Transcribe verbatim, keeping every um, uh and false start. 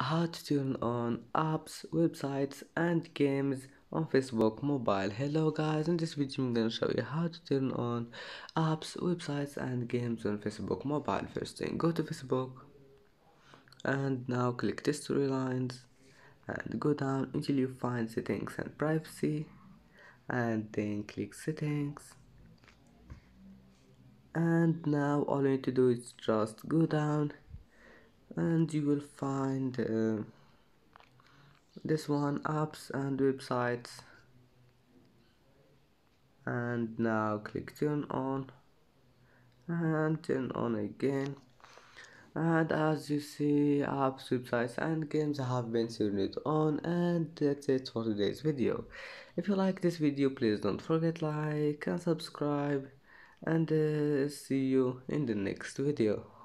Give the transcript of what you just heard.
How to turn on apps, websites and games on Facebook mobile. Hello guys, in this video I'm gonna show you how to turn on apps, websites and games on Facebook mobile. First thing, go to Facebook and now click history lines and go down until you find settings and privacy, and then click settings. And now all you need to do is just go down and you will find uh, this one, apps and websites, and now click turn on and turn on again. And as you see, apps, websites and games have been turned on. And that's it for today's video. If you like this video, please don't forget like and subscribe, and uh, see you in the next video.